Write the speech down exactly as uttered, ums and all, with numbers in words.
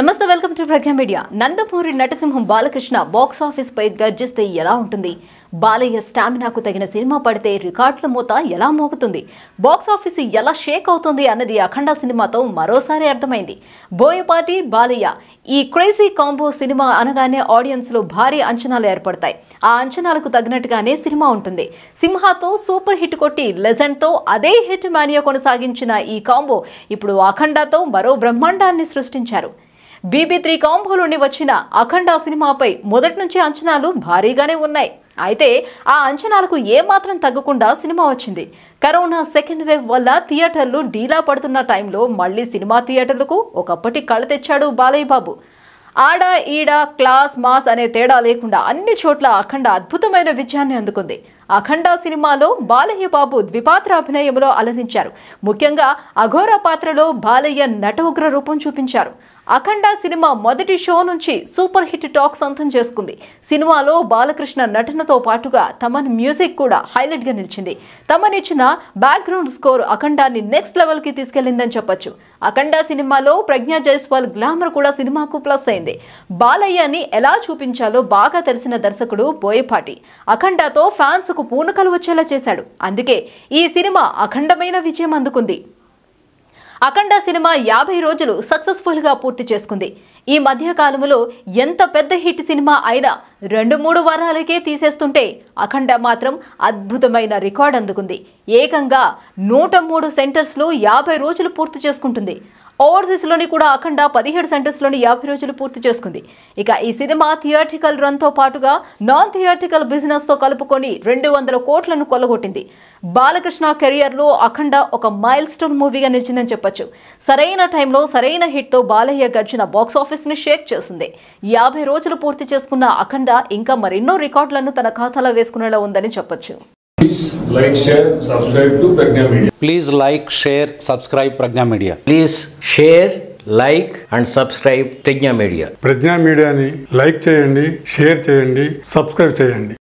నమస్తే welcome to Pragna media. Nandamuri నటసింహం Balakrishna box office పై గర్జిస్తే ఎలా ఉంటుంది? బాలయ్య స్టామినాకు తగిన సినిమా పడితే రికార్డుల మూత ఎలా మోగుతుంది? బాక్స్ ఆఫీస్ ఎలా షేక్ అవుతుంది అన్నది అఖండ సినిమాతో మరోసారి అర్థమైంది. బోయపాటి బాలయ్య ఈ క్రేజీ కాంబో సినిమా అనగానే ఆడియన్స్ లో భారీ అంచనాలు ఏర్పడతాయి. ఆ అంచనాలకు తగినట్టుగానే సినిమా ఉంటుంది. సింహాతో సూపర్ హిట్ కొట్టి లెజెండ్ తో అదే హిట్ మానియా కొనసాగించిన ఈ కాంబో ఇప్పుడు అఖండతో మరో బ్రహ్మాండాన్ని సృష్టించారు. బీబీ త్రీ కాంబోలోని వచ్చిన అఖండ సినిమాపై మొదటి నుంచి అంచనాలు భారీగానే ఉన్నాయి. అయితే ఆ అంచనాలకు ఏమాత్రం తగ్గకుండా సినిమా వచ్చింది. కరోనా సెకండ్ వేవ్ వల్ల థియేటర్లు డీలా పడుతున్న టైంలో మళ్ళీ సినిమా థియేటర్లకు ఒకప్పటి కళ తెచ్చాడు బాలయ్య బాబు. ఆడ ఈడ క్లాస్ మాస్ అనే తేడా లేకుండా అన్ని చోట్ల అఖండ అద్భుతమైన విజయాన్ని అందుకుంది. అఖండ సినిమాలో బాలయ్య బాబు ద్విపాత్ర అభినయంలో అలరించారు. ముఖ్యంగా అఘోర పాత్రలో బాలయ్య నట ఉగ్ర రూపం చూపించారు. అఖండ సినిమా మొదటి షో నుంచి సూపర్ హిట్ టాక్ సొంతం చేసుకుంది. సినిమాలో బాలకృష్ణ నటనతో పాటుగా తమన్ మ్యూజిక్ కూడా హైలైట్గా నిలిచింది. తమన్ ఇచ్చిన బ్యాక్గ్రౌండ్ స్కోర్ అఖండాన్ని నెక్స్ట్ లెవెల్కి తీసుకెళ్లిందని చెప్పొచ్చు. అఖండ సినిమాలో ప్రజ్ఞా జైస్వాల్ గ్లామర్ కూడా సినిమాకు ప్లస్ అయింది. బాలయ్యని ఎలా చూపించాలో బాగా తెలిసిన దర్శకుడు బోయపాటి అఖండతో ఫ్యాన్స్ పూనకలు వచ్చేలా చేశాడు. అందుకే ఈ సినిమా అఖండమైన విజయం అందుకుంది. అఖండ సినిమా యాభై రోజులు సక్సెస్ఫుల్గా పూర్తి చేసుకుంది. ఈ మధ్యకాలంలో ఎంత పెద్ద హిట్ సినిమా అయినా రెండు మూడు వారాలకే తీసేస్తుంటే అఖండ మాత్రం అద్భుతమైన రికార్డ్ అందుకుంది. ఏకంగా నూట మూడు సెంటర్స్లో యాభై రోజులు పూర్తి చేసుకుంటుంది. ఓవర్సీస్లోని కూడా అఖండ పదిహేడు సెంటర్స్లోని యాభై రోజులు పూర్తి చేసుకుంది. ఇక ఈ సినిమా థియేటికల్ రన్తో పాటుగా నాన్ థియేటికల్ బిజినెస్తో కలుపుకొని రెండు వందల కోట్లను కొల్లగొట్టింది. బాలకృష్ణ కెరియర్లో అఖండ ఒక మైల్ స్టోన్ మూవీగా నిలిచిందని చెప్పొచ్చు. సరైన టైంలో సరైన హిట్తో బాలయ్య గడిచిన బాక్సాఫీస్ని షేక్ చేసింది. యాభై రోజులు పూర్తి చేసుకున్న అఖండ ఇంకా మరెన్నో రికార్డులను తన ఖాతాలో వేసుకునేలా ఉందని చెప్పొచ్చు. Please like, share, subscribe to Pragna Media. Please like, share, subscribe Pragna Media. Please share, like and subscribe Pragna Media. Pragna Media ni like cheyandi, share cheyandi, subscribe cheyandi.